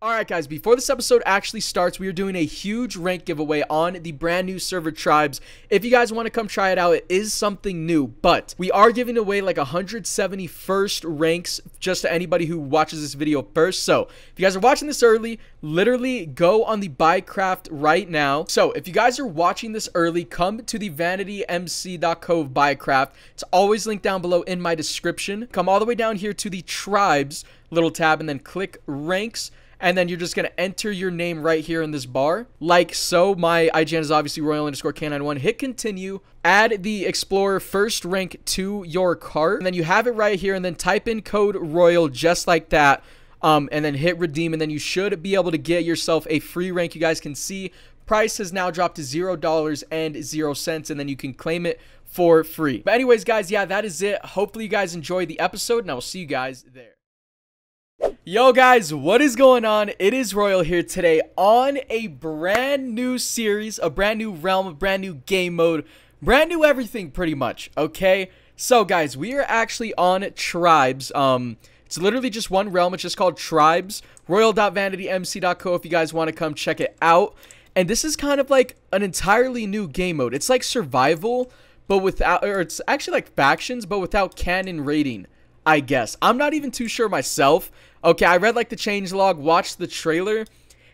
Alright guys, before this episode actually starts, we are doing a huge rank giveaway on the brand new server Tribes. If you guys want to come try it out, it is something new, but we are giving away like 170 first ranks just to anybody who watches this video first. So if you guys are watching this early, literally go on the BuyCraft right now. So if you guys are watching this early, come to the vanitymc.co of BuyCraft. It's always linked down below in my description. Come all the way down here to the Tribes little tab and then click ranks. And then you're just going to enter your name right here in this bar. Like so, my IGN is obviously royal_k91. Hit continue. Add the Explorer first rank to your cart. And then you have it right here. And then type in code royal just like that. And then hit redeem. And then you should be able to get yourself a free rank. You guys can see price has now dropped to $0.00. And then you can claim it for free. But anyways, guys, yeah, that is it. Hopefully you guys enjoyed the episode. And I will see you guys there. Yo guys, what is going on? It is Royal here today on a brand new series, a brand new realm, a brand new game mode, brand new everything pretty much, okay? So guys, we are actually on Tribes. It's literally just one realm. It's just called Tribes, royal.vanitymc.co if you guys want to come check it out. And this is kind of like an entirely new game mode. It's like survival, but without, or it's actually like factions, but without cannon raiding, I guess. I'm not even too sure myself. Okay, I read like the changelog, watched the trailer,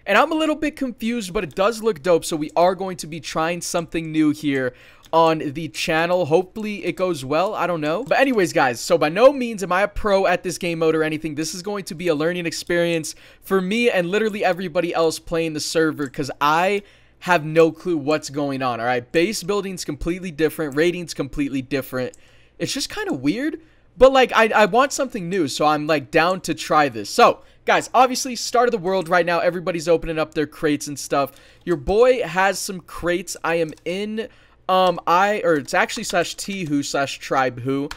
and I'm a little bit confused, but it does look dope. So we are going to be trying something new here on the channel. Hopefully it goes well. I don't know. But anyways, guys, so by no means am I a pro at this game mode or anything. This is going to be a learning experience for me and literally everybody else playing the server because I have no clue what's going on. All right, base building's completely different. Rating's completely different. It's just kind of weird. But, like, I want something new, so I'm, like, down to try this. So, guys, obviously, start of the world right now. Everybody's opening up their crates and stuff. Your boy has some crates. I am in, or it's actually /T who /Tribe who.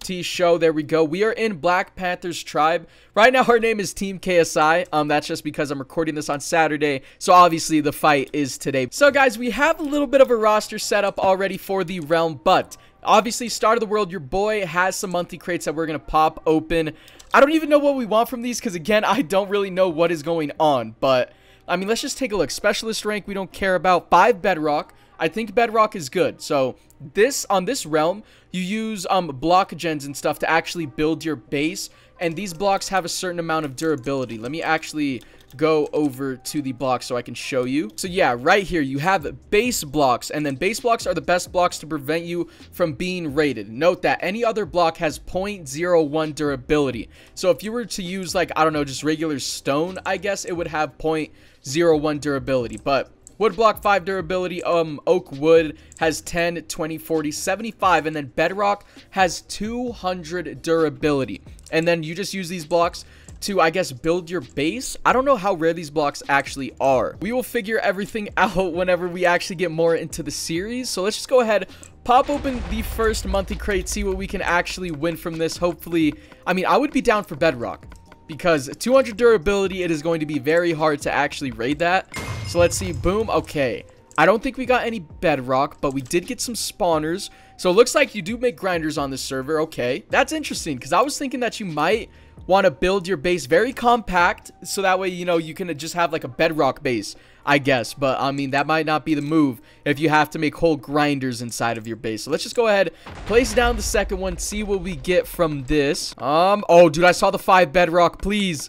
T show, there we go. We are in Black Panther's tribe. Right now, our name is Team KSI. That's just because I'm recording this on Saturday. So, obviously, the fight is today. So, guys, we have a little bit of a roster set up already for the realm, but obviously, start of the world, your boy has some monthly crates that we're going to pop open. I don't even know what we want from these because, again, I don't really know what is going on. But, I mean, let's just take a look. Specialist rank, we don't care about. 5 bedrock. I think bedrock is good. So, this, on this realm, you use block gens and stuff to actually build your base. And these blocks have a certain amount of durability. Let me actually go over to the block so I can show you. So yeah, right here you have base blocks, and then base blocks are the best blocks to prevent you from being raided. Note that any other block has 0.01 durability. So if you were to use, like, I don't know, just regular stone, I guess it would have 0.01 durability. But wood block, 5 durability. Oak wood has 10, 20, 40, 75, and then bedrock has 200 durability. And then you just use these blocks to, I guess, build your base. I don't know how rare these blocks actually are. We will figure everything out whenever we actually get more into the series. So let's just go ahead, pop open the first monthly crate, see what we can actually win from this. Hopefully, I mean, I would be down for bedrock because 200 durability, it is going to be very hard to actually raid that. So let's see. Boom. Okay, I don't think we got any bedrock, but we did get some spawners. So it looks like you do make grinders on this server. Okay, that's interesting because I was thinking that you might want to build your base very compact so that way, you know, you can just have like a bedrock base, I guess. But I mean, that might not be the move if you have to make whole grinders inside of your base. So let's just go ahead, place down the second one, see what we get from this. Oh dude, I saw the 5 bedrock. Please,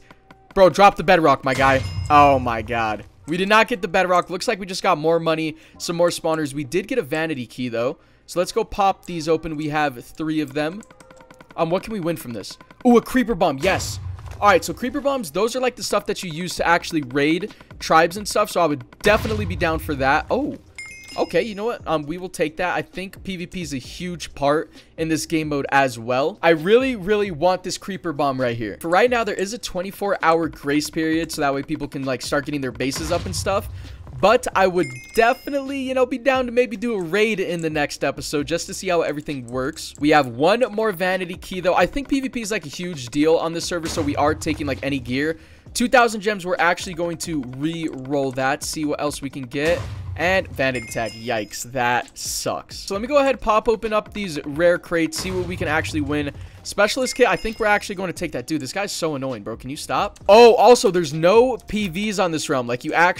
bro, drop the bedrock, my guy. Oh my god, we did not get the bedrock. Looks like we just got more money, some more spawners. We did get a vanity key though, so let's go pop these open. We have 3 of them. What can we win from this? Ooh, a creeper bomb. Yes. All right, so creeper bombs, those are like the stuff that you use to actually raid tribes and stuff. So I would definitely be down for that. Oh, okay. You know what? We will take that. I think PvP is a huge part in this game mode as well. I really, really want this creeper bomb right here. For right now, there is a 24-hour grace period, so that way people can like start getting their bases up and stuff. But I would definitely, you know, be down to maybe do a raid in the next episode just to see how everything works. We have 1 more vanity key, though. I think PvP is like a huge deal on this server, so we are taking like any gear. 2,000 gems. We're actually going to re-roll that, see what else we can get. And vanity tag. Yikes, that sucks. So let me go ahead, pop open up these rare crates, see what we can actually win Specialist kit, I think we're actually going to take that. Dude, this guy's so annoying, bro. Can you stop? Oh, also, there's no PVs on this realm. Like, you have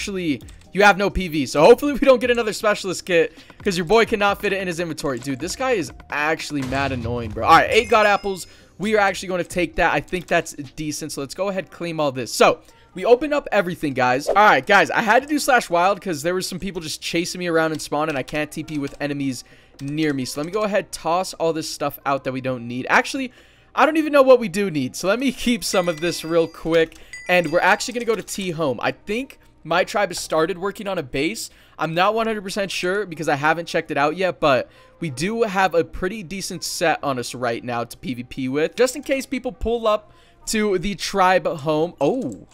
no PV. So hopefully we don't get another specialist kit because your boy cannot fit it in his inventory. Dude, this guy is actually mad annoying, bro. All right, 8 god apples. We are actually going to take that. I think that's decent. So let's go ahead and claim all this. So we opened up everything, guys. All right, guys, I had to do slash wild because there were some people just chasing me around and spawn, and I can't TP with enemies near me. So let me go ahead, toss all this stuff out that we don't need. Actually, I don't even know what we do need. So let me keep some of this real quick. And we're actually going to go to T home. I think my tribe has started working on a base. I'm not 100% sure because I haven't checked it out yet, but we do have a pretty decent set on us right now to PvP with, just in case people pull up to the tribe home. Oh,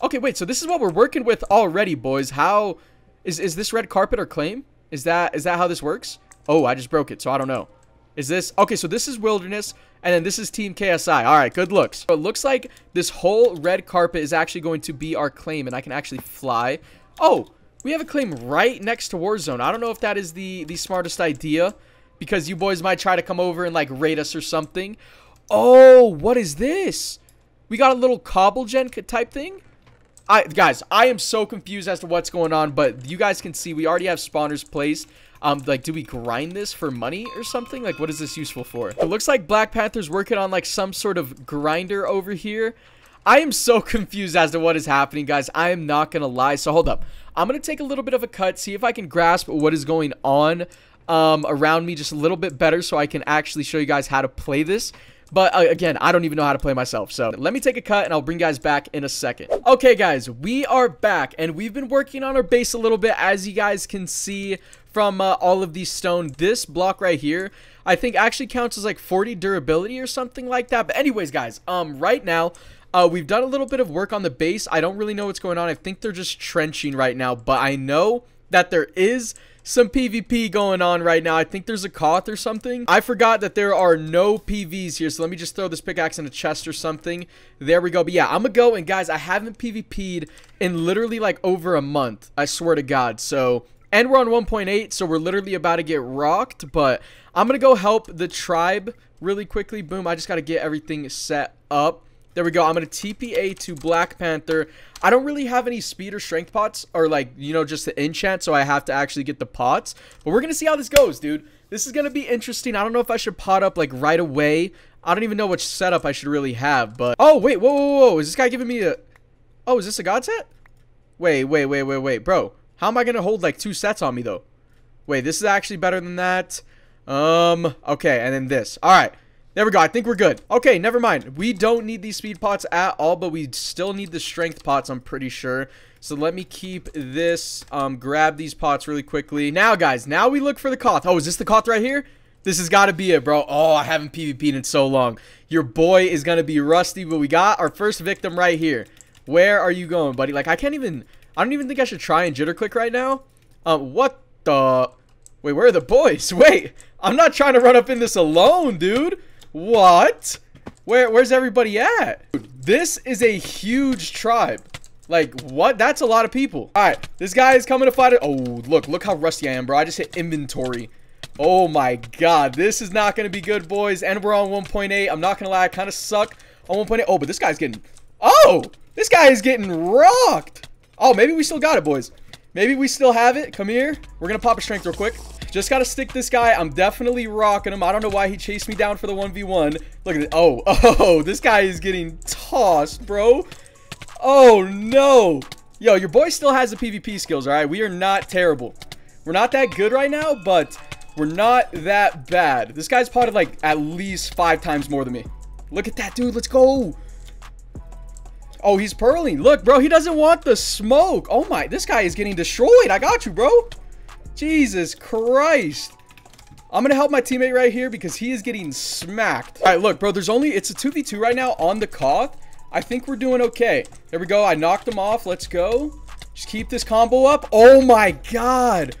okay, wait, so this is what we're working with already, boys. How is this red carpet or claim? Is that how this works? Oh, I just broke it, so I don't know. Is this okay? So this is wilderness, and then this is Team KSI. All right, good looks. So it looks like this whole red carpet is actually going to be our claim, and I can actually fly. Oh, we have a claim right next to Warzone. I don't know if that is the smartest idea, because you boys might try to come over and like raid us or something. Oh, what is this? We got a little cobble gen type thing. Guys, I am so confused as to what's going on, but you guys can see we already have spawners placed. Like, do we grind this for money or something? Like, what is this useful for? It looks like Black Panther's working on, like, some sort of grinder over here. I am so confused as to what is happening, guys. I am not gonna lie. So, hold up. I'm gonna take a little bit of a cut, see if I can grasp what is going on around me just a little bit better so I can actually show you guys how to play this. But again, I don't even know how to play myself. So let me take a cut and I'll bring you guys back in a second. Okay, guys, we are back and we've been working on our base a little bit, as you guys can see from all of these stone. This block right here, I think actually counts as like 40 durability or something like that. But anyways, guys, right now, we've done a little bit of work on the base. I don't really know what's going on. I think they're just trenching right now, but I know that there is some PvP going on right now. I think there's a Koth or something. I forgot that there are no PVs here, so let me just throw this pickaxe in a chest or something. There we go. But yeah, I'm gonna go, and guys, I haven't PvP'd in literally like over a month. I swear to God. So, and we're on 1.8, so we're literally about to get rocked, but I'm gonna go help the tribe really quickly. Boom, I just gotta get everything set up. There we go. I'm going to TPA to Black Panther. I don't really have any speed or strength pots or like, you know, just the enchant. So I have to actually get the pots. But we're going to see how this goes, dude. This is going to be interesting. I don't know if I should pot up like right away. I don't even know which setup I should really have. But oh, wait. Whoa, whoa, whoa. Is this guy giving me a... Oh, is this a god set? Wait. Bro, how am I going to hold like 2 sets on me though? Wait, this is actually better than that. Okay. And then this. All right. There we go. I think we're good. Okay, never mind. We don't need these speed pots at all, but we still need the strength pots, I'm pretty sure. So let me keep this, grab these pots really quickly. Now, guys, now we look for the Koth. Oh, is this the Koth right here? This has got to be it, bro. Oh, I haven't PvP'd in so long. Your boy is going to be rusty, but we got our first victim right here. Where are you going, buddy? Like, I don't even think I should try and jitter click right now. What the? Wait, where are the boys? Wait, I'm not trying to run up in this alone, dude. What? Where's everybody at? Dude, this is a huge tribe. Like, what? That's a lot of people. All right, this guy is coming to fight it. Oh, look how rusty I am, bro. I just hit inventory. Oh my God, this is not gonna be good, boys. And we're on 1.8. I'm not gonna lie, I kind of suck on 1.8. Oh, but this guy's getting... Oh, this guy is getting rocked. Oh, maybe we still got it, boys. Maybe we still have it. Come here. We're gonna pop a strength real quick. Just got to stick this guy. I'm definitely rocking him. I don't know why he chased me down for the 1v1. Look at this. Oh, this guy is getting tossed, bro. Oh, no. Yo, your boy still has the PvP skills, all right? We are not terrible. We're not that good right now, but we're not that bad. This guy's potted, like, at least 5 times more than me. Look at that, dude. Let's go. Oh, he's purling. Look, bro, he doesn't want the smoke. Oh, my. This guy is getting destroyed. I got you, bro. Jesus Christ. I'm going to help my teammate right here because he is getting smacked. All right, look, bro, it's a 2v2 right now on the Koth. I think we're doing okay. There we go. I knocked him off. Let's go. Just keep this combo up. Oh, my God.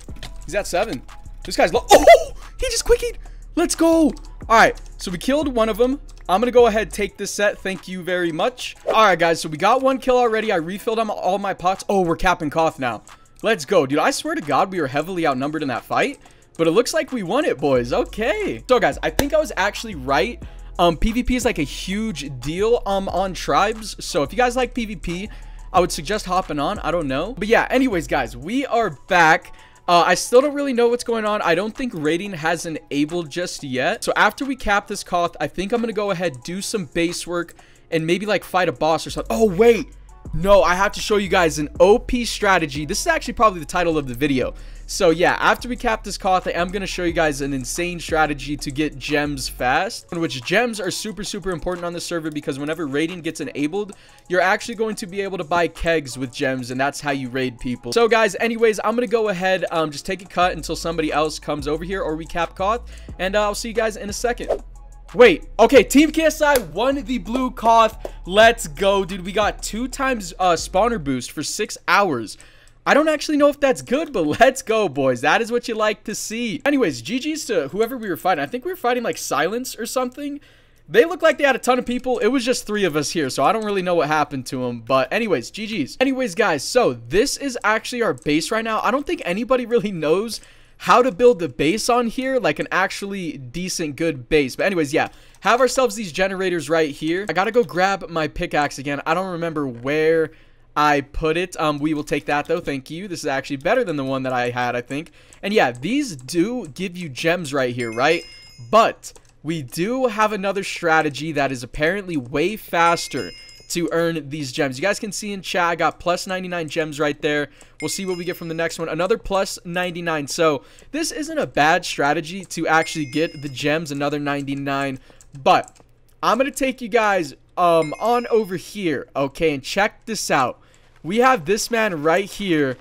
He's at 7. This guy's low. Oh, he just quickied. Let's go. All right, so we killed one of them. I'm going to go ahead and take this set. Thank you very much. All right, guys, so we got 1 kill already. I refilled on all my pots. Oh, we're capping Koth now. Let's go, dude. I swear to God, we were heavily outnumbered in that fight, but it looks like we won it, boys. Okay. So, guys, I think I was actually right PvP is like a huge deal on Tribes, so if you guys like PvP, I would suggest hopping on. I don't know, but yeah, anyways guys, we are back. I still don't really know what's going on. I don't think raiding has enabled just yet. So after we cap this Koth, I think I'm gonna go ahead, do some base work, and maybe like fight a boss or something. Oh wait, no, I have to show you guys an OP strategy. This is actually probably the title of the video. So yeah, after we cap this Koth, I am gonna show you guys an insane strategy to get gems fast, in which gems are super important on the server, because whenever raiding gets enabled, you're actually going to be able to buy kegs with gems, and that's how you raid people. So guys, anyways, I'm gonna go ahead, just take a cut until somebody else comes over here or we cap Koth, and I'll see you guys in a second. Wait, okay, Team KSI won the blue Koth. Let's go, dude. We got 2x spawner boost for 6 hours. I don't actually know if that's good, but let's go, boys. That is what you like to see. Anyways, GG's to whoever we were fighting. I think we were fighting like Silence or something. They looked like they had a ton of people. It was just 3 of us here, so I don't really know what happened to them. But anyways, GG's. Anyways, guys, so this is actually our base right now. I don't think anybody really knows how to build the base on here, like an actually decent good base. But anyways, yeah, have ourselves these generators right here. I gotta go grab my pickaxe again. I don't remember where I put it. We will take that though, thank you. This is actually better than the one that I had, I think. And yeah, these do give you gems right here, right? But we do have another strategy that is apparently way faster to earn these gems. You guys can see in chat, I got plus 99 gems right there. We'll see what we get from the next one. Another plus 99. So this isn't a bad strategy to actually get the gems, another 99. But I'm going to take you guys on over here, okay? And check this out. We have this man right here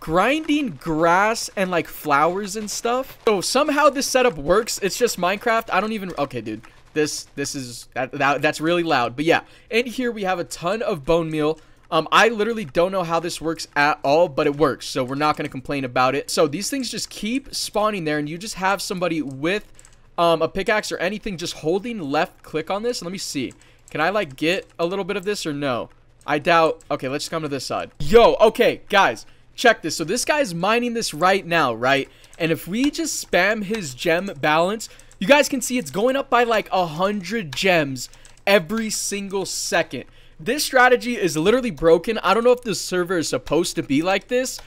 grinding grass and like flowers and stuff. So somehow this setup works. It's just Minecraft. I don't even... Okay, dude. This is that's really loud, but yeah, in here we have a ton of bone meal. I literally don't know how this works at all, but it works, so we're not going to complain about it. So these things just keep spawning there, and you just have somebody with a pickaxe or anything just holding left click on this. Let me see, can I like get a little bit of this or no? I doubt. Okay, let's come to this side. Yo, okay guys, check this. So this guy's mining this right now, right? And if we just spam his gem balance, you guys can see it's going up by like 100 gems every single second. This strategy is literally broken. I don't know if this server is supposed to be like this,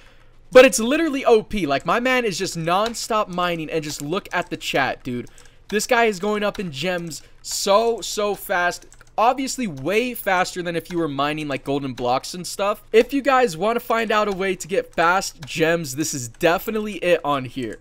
but it's literally OP. Like, my man is just non-stop mining, and just look at the chat, dude. This guy is going up in gems so fast. Obviously way faster than if you were mining like golden blocks and stuff. If you guys want to find out a way to get fast gems, this is definitely it on here.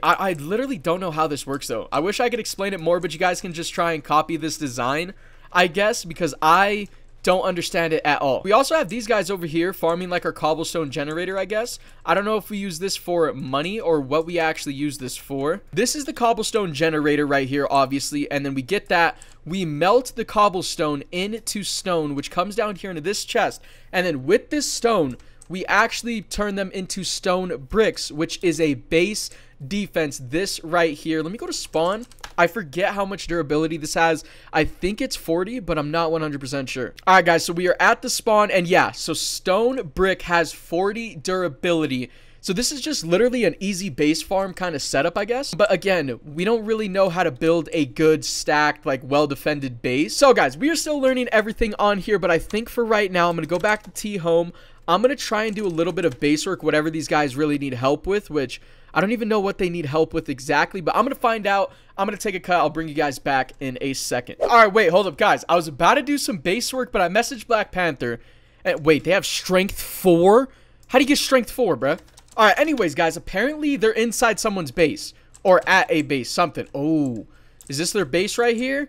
I literally don't know how this works though. I wish I could explain it more, but you guys can just try and copy this design, I guess, because I don't understand it at all. We also have these guys over here farming like our cobblestone generator, I guess. I don't know if we use this for money or what we actually use this for. This is the cobblestone generator right here, obviously, and then we get that. We melt the cobblestone into stone, which comes down here into this chest, and then with this stone, we actually turn them into stone bricks, which is a base defense. This right here, let me go to spawn. I forget how much durability this has. I think it's 40, but I'm not 100% sure. All right, guys, so we are at the spawn, and yeah, so stone brick has 40 durability. So this is just literally an easy base farm kind of setup, I guess. But again, we don't really know how to build a good stacked, like well-defended base. So guys, we are still learning everything on here, but I think for right now, I'm going to go back to T home. I'm going to try and do a little bit of base work, whatever these guys really need help with, which I don't even know what they need help with exactly, but I'm going to find out. I'm going to take a cut. I'll bring you guys back in a second. All right, wait, hold up, guys. I was about to do some base work, but I messaged Black Panther. And wait, they have strength 4? How do you get strength 4, bruh? All right, anyways, guys, apparently they're inside someone's base or at a base, something. Oh, is this their base right here?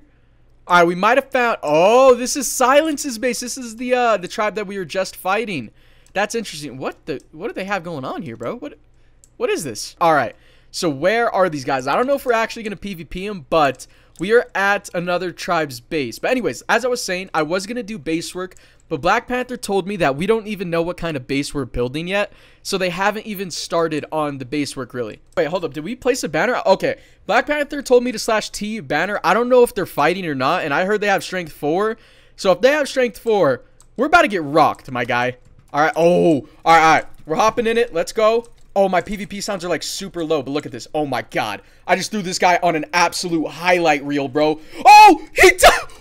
All right, we might have found... Oh, this is Silence's base. This is the tribe that we were just fighting. That's interesting. What do they have going on here, bro? What is this? All right, so where are these guys? I don't know if we're actually going to PvP them, but we are at another tribe's base. But anyways, as I was saying, I was going to do base work, but Black Panther told me that we don't even know what kind of base we're building yet, so they haven't even started on the base work, really. Wait, hold up. Did we place a banner? Okay. Black Panther told me to /T banner. I don't know if they're fighting or not, and I heard they have strength 4. So if they have strength 4, we're about to get rocked, my guy. All right. Oh, all right. We're hopping in it. Let's go. Oh, my PvP sounds are like super low, but look at this. Oh my god. I just threw this guy on an absolute highlight reel, bro. Oh, he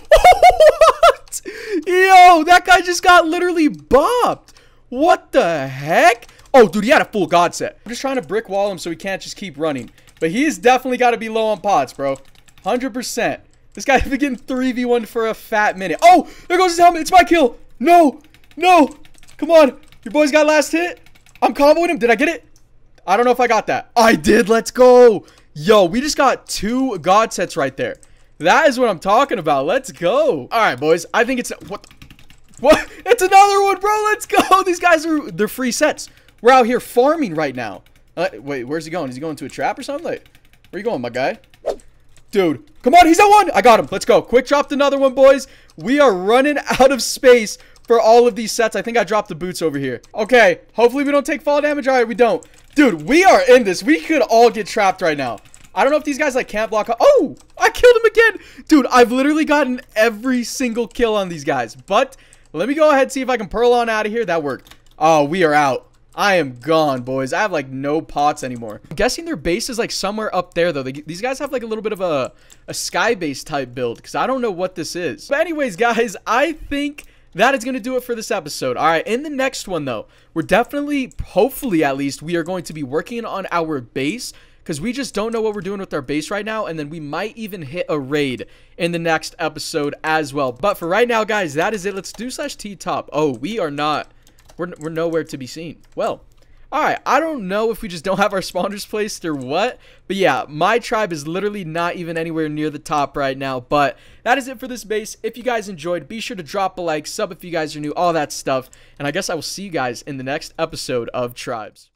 what? Yo, that guy just got literally bopped. What the heck? Oh, dude, he had a full god set. I'm just trying to brick wall him so he can't just keep running. But he's definitely got to be low on pots, bro. 100%. This guy's been getting 3v1 for a fat minute. Oh, there goes his helmet. It's my kill. No, no. Come on. Your boy's got last hit. I'm comboing him. Did I get it? I don't know if I got that. I did. Let's go. Yo, we just got 2 god sets right there. That is what I'm talking about. Let's go. All right, boys. I think it's... What? What? It's another one, bro. Let's go. These guys are... They're free sets. We're out here farming right now. Wait, where's he going? Is he going to a trap or something? Like, where you going, my guy? Dude, come on. He's at one. I got him. Let's go. Quick dropped another one, boys. We are running out of space for all of these sets. I think I dropped the boots over here. Okay, hopefully we don't take fall damage. All right, we don't. Dude, we are in this. We could all get trapped right now. I don't know if these guys, like, can't block. Oh, I killed him again. Dude, I've literally gotten every single kill on these guys. But let me go ahead and see if I can pearl on out of here. That worked. Oh, we are out. I am gone, boys. I have, like, no pots anymore. I'm guessing their base is, like, somewhere up there, though. These guys have, like, a little bit of a sky base type build, because I don't know what this is. But anyways, guys, I think... that is going to do it for this episode. All right, in the next one, though, we're definitely, hopefully at least, we are going to be working on our base because we just don't know what we're doing with our base right now, and then we might even hit a raid in the next episode as well. But for right now, guys, that is it. Let's do /T top. Oh, we are not. We're nowhere to be seen. Well, all right, I don't know if we just don't have our spawners placed or what, but yeah, my tribe is literally not even anywhere near the top right now. But that is it for this base. If you guys enjoyed, be sure to drop a like, sub if you guys are new, all that stuff. And I guess I will see you guys in the next episode of Tribes.